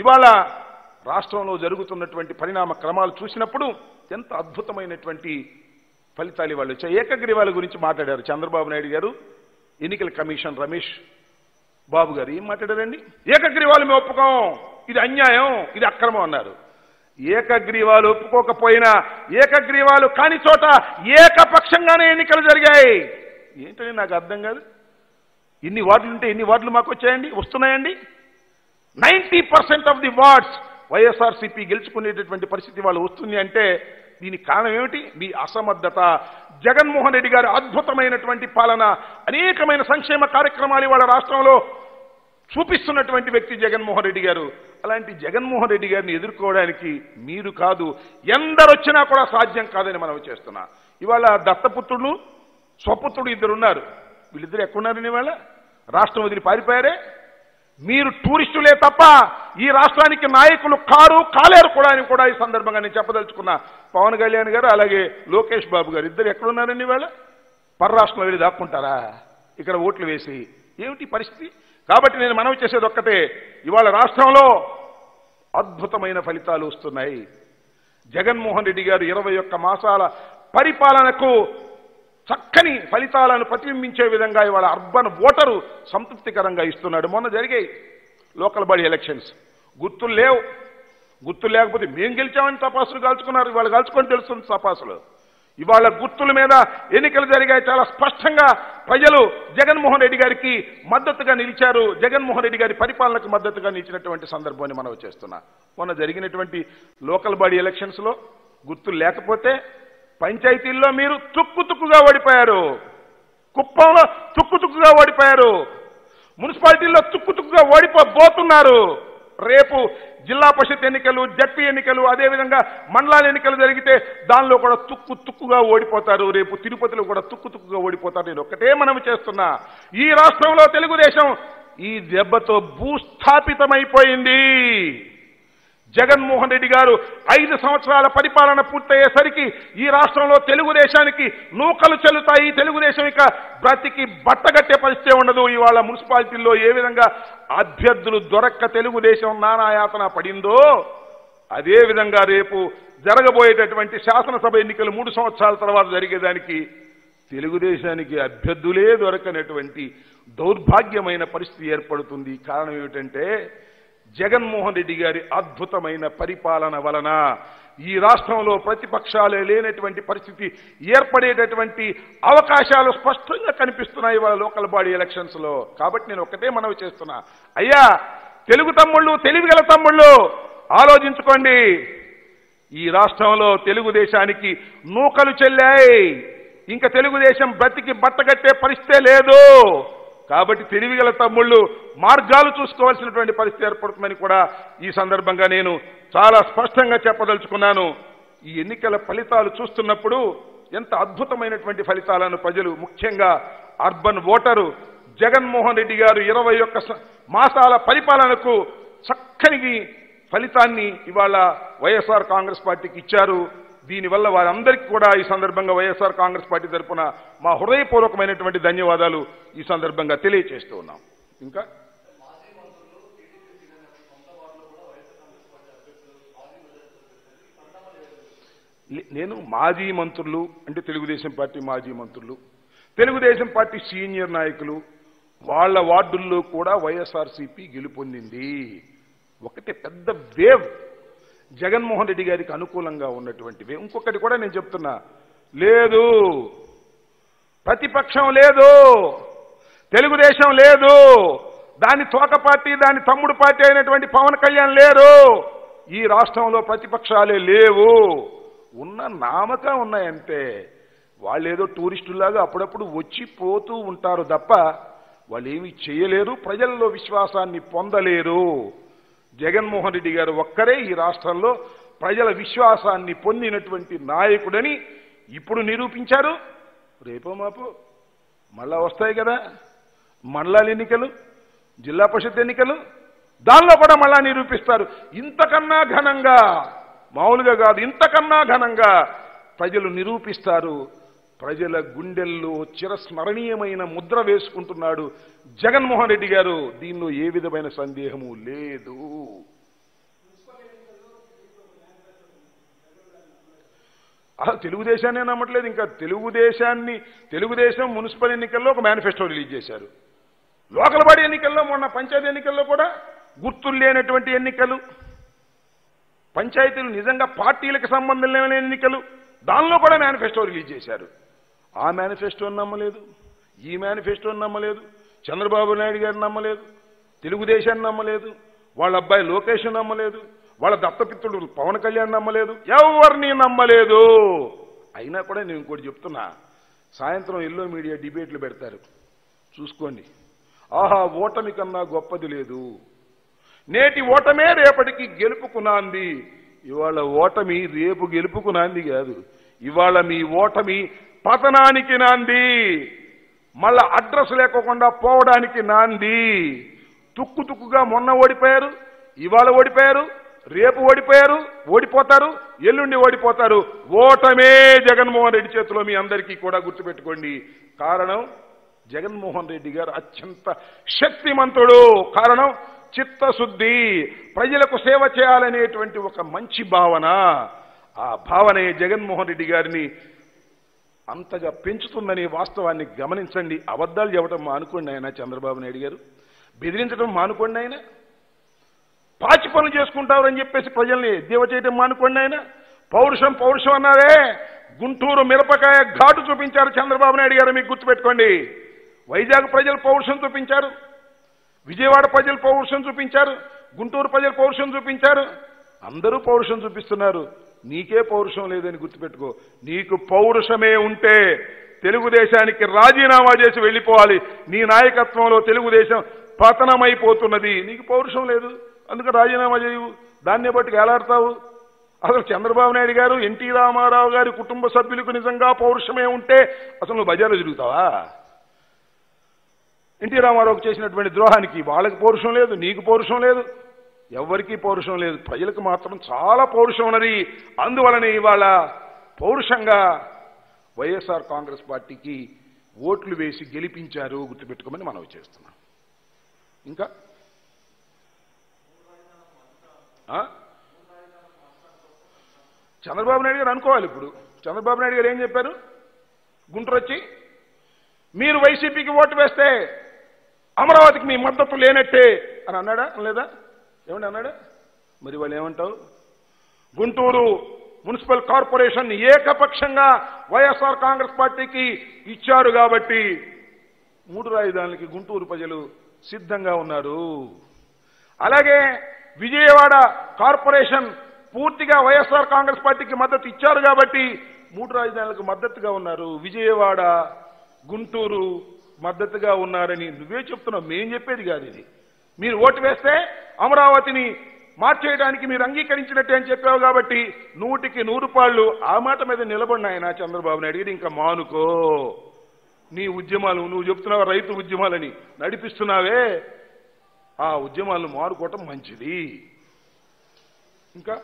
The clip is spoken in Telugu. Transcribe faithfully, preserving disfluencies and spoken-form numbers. ఇవాళ రాష్ట్రంలో జరుగుతున్నటువంటి పరిణామ క్రమాలు చూసినప్పుడు ఎంత అద్భుతమైనటువంటి ఫలితాలు ఇవాళ వచ్చాయి. ఏకగ్రీవాల గురించి మాట్లాడారు చంద్రబాబు నాయుడు గారు, ఎన్నికల కమిషన్ రమేష్ బాబు గారు ఏం మాట్లాడారండి? ఏకగ్రీవాలు మేము ఒప్పుకోం, ఇది అన్యాయం, ఇది అక్రమం అన్నారు. ఏకగ్రీవాలు ఒప్పుకోకపోయినా ఏకగ్రీవాలు కాని చోట ఏకపక్షంగానే ఎన్నికలు జరిగాయి. ఏంటని నాకు అర్థం కాదు. ఇన్ని వార్డులు ఉంటే ఇన్ని వార్డులు మాకు వచ్చాయండి, వస్తున్నాయండి. Ninety percent of the wards YSRCP గెలుచుకునేటటువంటి పరిస్థితి వాళ్ళు వస్తుంది అంటే దీనికి కారణం ఏమిటి? మీ అసమర్థత. జగన్మోహన్ రెడ్డి గారి అద్భుతమైనటువంటి పాలన, అనేకమైన సంక్షేమ కార్యక్రమాలు వాళ్ళ రాష్ట్రంలో చూపిస్తున్నటువంటి వ్యక్తి జగన్మోహన్ రెడ్డి గారు. అలాంటి జగన్మోహన్ రెడ్డి గారిని ఎదుర్కోవడానికి మీరు కాదు, ఎందరు వచ్చినా కూడా సాధ్యం కాదని మనం చేస్తున్నా. ఇవాళ దత్తపుత్రుడు స్వపుత్రుడు ఇద్దరున్నారు. వీళ్ళిద్దరు ఎక్కడున్నారని ఇవాళ రాష్ట్రం వదిలి పారిపోయారే. మీరు టూరిస్టులే తప్ప ఈ రాష్ట్రానికి నాయకులు కారు కాలేరు కూడా అని కూడా ఈ సందర్భంగా నేను చెప్పదలుచుకున్నా. పవన్ కళ్యాణ్ గారు అలాగే లోకేష్ బాబు గారు ఇద్దరు ఎక్కడున్నారండి? ఇవాళ పర్రాష్ట్రంలో వెళ్ళి దాక్కుంటారా ఇక్కడ ఓట్లు వేసి? ఏమిటి పరిస్థితి? కాబట్టి నేను మనవి చేసేది ఒక్కటే, ఇవాళ రాష్ట్రంలో అద్భుతమైన ఫలితాలు వస్తున్నాయి. జగన్మోహన్ రెడ్డి గారు ఇరవై ఒక్క మాసాల పరిపాలనకు చక్కని ఫలితాలను ప్రతిబింబించే విధంగా ఇవాళ అర్బన్ ఓటరు సంతృప్తికరంగా ఇస్తున్నాడు. మొన్న జరిగాయి లోకల్ బాడీ ఎలక్షన్స్, గుర్తులు లేవు. గుర్తులు లేకపోతే మేము గెలిచామని తపాసులు కాల్చుకున్నారు, ఇవాళ కాల్చుకొని తెలుస్తుంది తపాసులు. ఇవాళ గుర్తుల మీద ఎన్నికలు జరిగాయి. చాలా స్పష్టంగా ప్రజలు జగన్మోహన్ రెడ్డి గారికి మద్దతుగా నిలిచారు, జగన్మోహన్ రెడ్డి గారి పరిపాలనకు మద్దతుగా నిలిచినటువంటి సందర్భాన్ని మనం చేస్తున్నా. మొన్న జరిగినటువంటి లోకల్ బాడీ ఎలక్షన్స్లో గుర్తులు లేకపోతే పంచాయతీల్లో మీరు తుక్కు తుక్కుగా ఓడిపోయారు, కుప్పంలో తుక్కు తుక్కుగా ఓడిపోయారు, మున్సిపాలిటీల్లో తుక్కు తుక్కుగా ఓడిపోబోతున్నారు. రేపు జిల్లా పరిషత్ ఎన్నికలు, జడ్పీ ఎన్నికలు, అదేవిధంగా మండలాల ఎన్నికలు జరిగితే దానిలో కూడా తుక్కు తుక్కుగా ఓడిపోతారు. రేపు తిరుపతిలో కూడా తుక్కు తుక్కుగా ఓడిపోతారు. నేను ఒక్కటే మనం చేస్తున్నా, ఈ రాష్ట్రంలో తెలుగుదేశం ఈ దెబ్బతో భూస్థాపితమైపోయింది. జగన్మోహన్ రెడ్డి గారు ఐదు సంవత్సరాల పరిపాలన పూర్తయ్యేసరికి ఈ రాష్ట్రంలో తెలుగుదేశానికి నూకలు చెల్లుతాయి. తెలుగుదేశం ఇక బ్రతికి బట్టగట్టే పరిస్థితే ఉండదు. ఇవాళ మున్సిపాలిటీల్లో ఏ విధంగా అభ్యర్థులు దొరక్క తెలుగుదేశం నానాయాతన పడిందో, అదేవిధంగా రేపు జరగబోయేటటువంటి శాసనసభ ఎన్నికలు మూడు సంవత్సరాల తర్వాత జరిగేదానికి తెలుగుదేశానికి అభ్యర్థులే దొరకనటువంటి దౌర్భాగ్యమైన పరిస్థితి ఏర్పడుతుంది. కారణం ఏమిటంటే జగన్మోహన్ రెడ్డి గారి అద్భుతమైన పరిపాలన వలన ఈ రాష్ట్రంలో ప్రతిపక్షాలే లేనటువంటి పరిస్థితి ఏర్పడేటటువంటి అవకాశాలు స్పష్టంగా కనిపిస్తున్నాయి వాళ్ళ లోకల్ బాడీ ఎలక్షన్స్లో. కాబట్టి నేను ఒకటే మనవి చేస్తున్నా, అయ్యా తెలుగు తమ్ముళ్ళు, తెలివిగల తమ్ముళ్ళు, ఆలోచించుకోండి. ఈ రాష్ట్రంలో తెలుగుదేశానికి నూకలు చెల్లాయి. ఇంకా తెలుగుదేశం బ్రతికి బట్టగట్టే పరిస్థితే లేదు. కాబట్టి తెలివిగల తమ్ముళ్ళు మార్గాలు చూసుకోవాల్సినటువంటి పరిస్థితి ఏర్పడుతుందని కూడా ఈ సందర్భంగా నేను చాలా స్పష్టంగా చెప్పదలుచుకున్నాను. ఈ ఎన్నికల ఫలితాలు చూస్తున్నప్పుడు ఎంత అద్భుతమైనటువంటి ఫలితాలను ప్రజలు, ముఖ్యంగా అర్బన్ ఓటరు జగన్మోహన్ రెడ్డి గారు ఇరవై ఒక్క మాసాల పరిపాలనకు చక్కని ఫలితాన్ని ఇవాళ వైఎస్ఆర్ కాంగ్రెస్ పార్టీకి ఇచ్చారు. దీనివల్ల వారందరికీ కూడా ఈ సందర్భంగా వైఎస్ఆర్ కాంగ్రెస్ పార్టీ తరఫున మా హృదయపూర్వకమైనటువంటి ధన్యవాదాలు ఈ సందర్భంగా తెలియజేస్తూ ఉన్నాం. ఇంకా నేను మాజీ మంత్రులు అంటే తెలుగుదేశం పార్టీ మాజీ మంత్రులు, తెలుగుదేశం పార్టీ సీనియర్ నాయకులు వాళ్ళ వార్డుల్లో కూడా వైఎస్ఆర్సీపీ గెలుపొందింది. ఒకటే పెద్ద వేవ్ జగన్మోహన్ రెడ్డి గారికి అనుకూలంగా ఉన్నటువంటివి. ఇంకొకటి కూడా నేను చెప్తున్నా, లేదు ప్రతిపక్షం లేదు, తెలుగుదేశం లేదు, దాని తోక పార్టీ, దాని తమ్ముడు పార్టీ అయినటువంటి పవన్ కళ్యాణ్ లేరు. ఈ రాష్ట్రంలో ప్రతిపక్షాలే లేవు, ఉన్న నామక ఉన్నాయంతే. వాళ్ళేదో టూరిస్టులాగా అప్పుడప్పుడు వచ్చి పోతూ ఉంటారు తప్ప వాళ్ళు ఏమీ చేయలేరు, ప్రజల్లో విశ్వాసాన్ని పొందలేరు. జగన్మోహన్ రెడ్డి గారు ఒక్కరే ఈ రాష్ట్రంలో ప్రజల విశ్వాసాన్ని పొందినటువంటి నాయకుడని ఇప్పుడు నిరూపించారు. రేపో మాపు మళ్ళా వస్తాయి కదా మండలాల ఎన్నికలు, జిల్లా పరిషత్ ఎన్నికలు, దానిలో కూడా మళ్ళా నిరూపిస్తారు. ఇంతకన్నా ఘనంగా, మామూలుగా కాదు, ఇంతకన్నా ఘనంగా ప్రజలు నిరూపిస్తారు. ప్రజల గుండెల్లో చిరస్మరణీయమైన ముద్ర వేసుకుంటున్నాడు జగన్మోహన్ రెడ్డి గారు. దీనిలో ఏ విధమైన సందేహము లేదు. అసలు తెలుగుదేశాన్ని నమ్మట్లేదు. ఇంకా తెలుగుదేశాన్ని తెలుగుదేశం మున్సిపల్ ఎన్నికల్లో ఒక మేనిఫెస్టో రిలీజ్ చేశారు. లోకల్ బాడీ ఎన్నికల్లో మొన్న పంచాయతీ ఎన్నికల్లో కూడా గుర్తులు లేనటువంటి ఎన్నికలు, పంచాయతీలు నిజంగా పార్టీలకు సంబంధం లేని ఎన్నికలు, దానిలో కూడా మేనిఫెస్టో రిలీజ్ చేశారు. ఆ మేనిఫెస్టోని నమ్మలేదు, ఈ మేనిఫెస్టోని నమ్మలేదు, చంద్రబాబు నాయుడు గారిని నమ్మలేదు, తెలుగుదేశాన్ని నమ్మలేదు, వాళ్ళ అబ్బాయి లోకేష్ నమ్మలేదు, వాళ్ళ దత్తపిత్రుడు పవన్ కళ్యాణ్ నమ్మలేదు, ఎవరిని నమ్మలేదు. అయినా కూడా నేను ఇంకోటి చెప్తున్నా, సాయంత్రం ఎల్లో మీడియా డిబేట్లు పెడతారు చూసుకోండి. ఆహా ఓటమి కన్నా గొప్పది లేదు, నేటి ఓటమే రేపటికి గెలుపుకునాంది. ఇవాళ ఓటమి రేపు గెలుపుకునాంది కాదు, ఇవాళ మీ ఓటమి పతనానికి నాంది, మళ్ళా అడ్రస్ లేకోకుండా పోవడానికి నాంది. తుక్కు తుక్కుగా మొన్న ఓడిపోయారు, ఇవాళ ఓడిపోయారు, రేపు ఓడిపోయారు, ఓడిపోతారు, ఎల్లుండి ఓడిపోతారు. ఓటమే జగన్మోహన్ రెడ్డి చేతిలో మీ అందరికీ కూడా గుర్తుపెట్టుకోండి. కారణం జగన్మోహన్ రెడ్డి గారు అత్యంత శక్తిమంతుడు. కారణం చిత్తశుద్ధి, ప్రజలకు సేవ చేయాలనేటువంటి ఒక మంచి భావన. ఆ భావనే జగన్మోహన్ రెడ్డి గారిని అంతగా పెంచుతుందనే వాస్తవాన్ని గమనించండి. అబద్ధాలు చెప్పడం మానుకోండి ఆయన, చంద్రబాబు నాయుడు గారు బెదిరించడం మానుకోండి ఆయన, పాచి పనులు చేసుకుంటారని చెప్పేసి ప్రజల్ని దేవ చేయడం మానుకోండి ఆయన, పౌరుషం పౌరుషం అన్నారే, గుంటూరు మిరపకాయ ఘాటు చూపించారు చంద్రబాబు నాయుడు గారు, మీకు గుర్తుపెట్టుకోండి. వైజాగ్ ప్రజలు పౌరుషం చూపించారు, విజయవాడ ప్రజలు పౌరుషం చూపించారు, గుంటూరు ప్రజలు పౌరుషం చూపించారు, అందరూ పౌరుషం చూపిస్తున్నారు. నీకే పౌరుషం లేదని గుర్తుపెట్టుకో. నీకు పౌరుషమే ఉంటే తెలుగుదేశానికి రాజీనామా చేసి వెళ్ళిపోవాలి. నీ నాయకత్వంలో తెలుగుదేశం పతనమైపోతున్నది. నీకు పౌరుషం లేదు అందుకే రాజీనామా చేయవు, దాన్నే బట్టి ఎలాడతావు. అసలు చంద్రబాబు నాయుడు గారు, ఎన్టీ రామారావు గారి కుటుంబ సభ్యులకు నిజంగా పౌరుషమే ఉంటే అసలు నువ్వు బజార్లో తిరుగుతావా? ఎన్టీ రామారావుకు చేసినటువంటి ద్రోహానికి వాళ్ళకి పౌరుషం లేదు, నీకు పౌరుషం లేదు, ఎవరికీ పౌరుషం లేదు. ప్రజలకు మాత్రం చాలా పౌరుషం ఉన్నది. అందువలనే ఇవాళ పౌరుషంగా వైఎస్ఆర్ కాంగ్రెస్ పార్టీకి ఓట్లు వేసి గెలిపించారు, గుర్తుపెట్టుకోమని మనవి చేస్తున్నాం. ఇంకా చంద్రబాబు నాయుడు గారు అనుకోవాలి. ఇప్పుడు చంద్రబాబు నాయుడు గారు ఏం చెప్పారు? గుంటూరు వచ్చి మీరు వైసీపీకి ఓటు వేస్తే అమరావతికి మీ మద్దతు లేనట్టే అని అన్నాడా లేదా? ఏమండి అన్నాడా? మరి వాళ్ళు ఏమంటావు? గుంటూరు మున్సిపల్ కార్పొరేషన్ ఏకపక్షంగా వైఎస్ఆర్ కాంగ్రెస్ పార్టీకి ఇచ్చారు కాబట్టి మూడు రాజధానులకి గుంటూరు ప్రజలు సిద్ధంగా ఉన్నారు. అలాగే విజయవాడ కార్పొరేషన్ పూర్తిగా వైఎస్ఆర్ కాంగ్రెస్ పార్టీకి మద్దతు ఇచ్చారు కాబట్టి మూడు రాజధానులకు మద్దతుగా ఉన్నారు. విజయవాడ గుంటూరు మద్దతుగా ఉన్నారని నువ్వే చెప్తున్నావు, మేం చెప్పేది కాదు ఇది. మీరు ఓటు వేస్తే అమరావతిని మార్చేయడానికి మీరు అంగీకరించినట్టే అని చెప్పావు కాబట్టి నూటికి నూరు పాళ్ళు ఆ మాట మీద నిలబడిన ఆయన చంద్రబాబు నాయుడు గారు, ఇంకా మానుకో. నీ ఉద్యమాలు నువ్వు చెప్తున్నావు రైతు ఉద్యమాలని నడిపిస్తున్నావే, ఆ ఉద్యమాలను మారుకోవటం మంచిది. ఇంకా